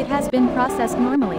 It has been processed normally.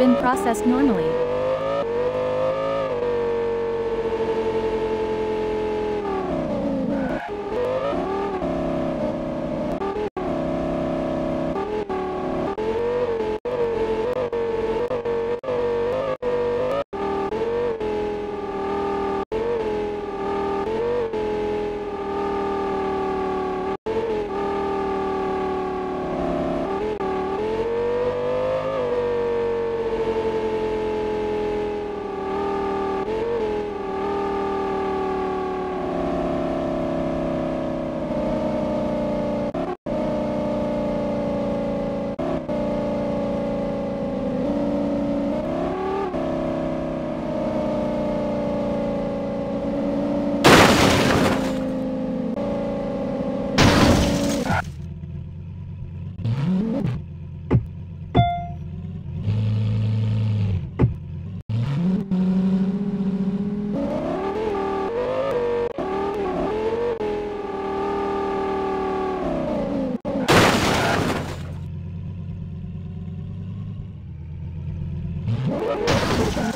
Been processed normally.